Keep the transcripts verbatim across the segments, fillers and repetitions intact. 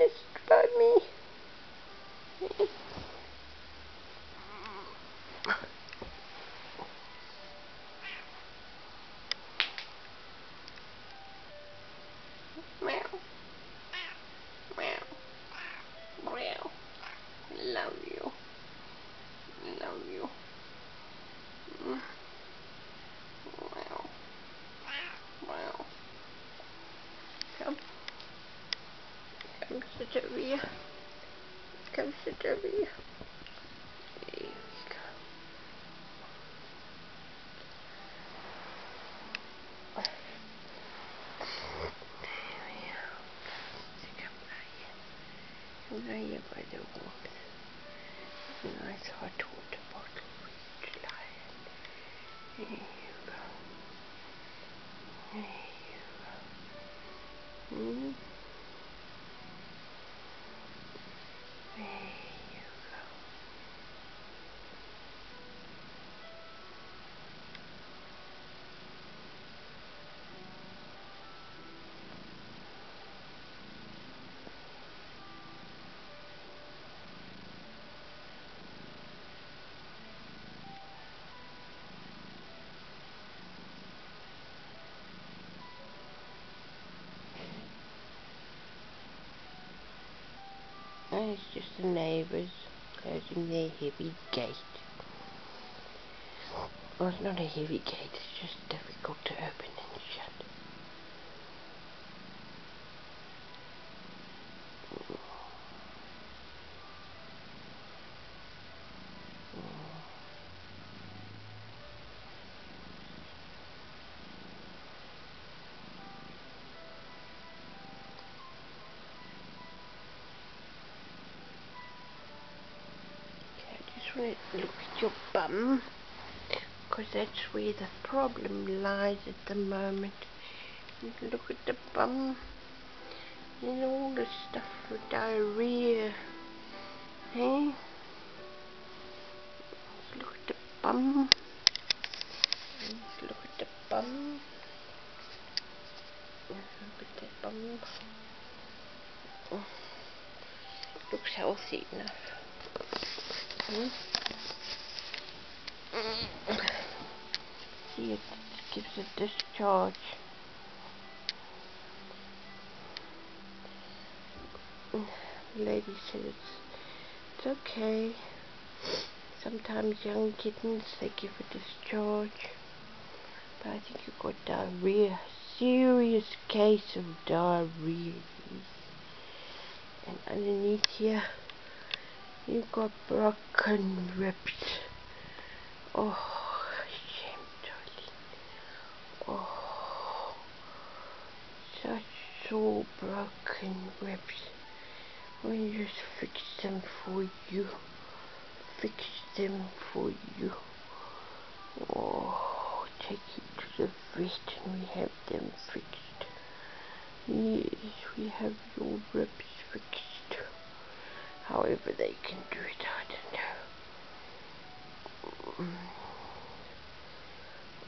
honest about me. Come sit over here. Come sit over here. There you go. There we go. Come by here. Come by here by the water. Nice hot water bottle for you to lie in. There you go. There you go. Mm. And it's just the neighbours closing their heavy gate. Well, it's not a heavy gate, it's just difficult to open and shut. Look at your bum, because that's where the problem lies at the moment. Look at the bum and all the stuff for diarrhea. Hey, look at the bum. Look at the bum. Look at the bum. Oh, looks healthy enough. Hmm? See, it gives a discharge. The lady said it's, it's okay. Sometimes young kittens, they give a discharge. But I think you've got diarrhea. Serious case of diarrhea. And underneath here, you've got broken ribs. Oh, shame, darling. Oh, such sore broken ribs. We'll just fix them for you. Fix them for you. Oh, take you to the vet and we have them fixed. Yes, we have your ribs fixed. However they can do it, I don't know.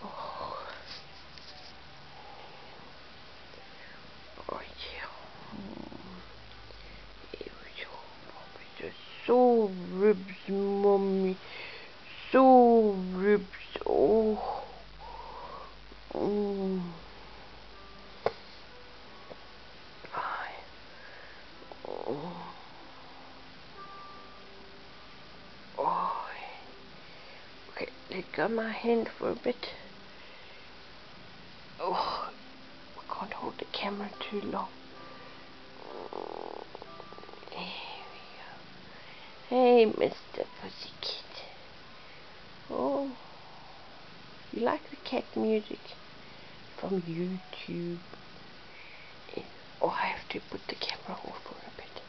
Oh, oh yeah. Here we go, mommy. Just sore ribs, mommy. Sore ribs. Oh. Mm. Got my hand for a bit. Oh, I can't hold the camera too long. There we go. Hey, Mister Pussycat. Oh, you like the cat music from YouTube? Oh, I have to put the camera off for a bit.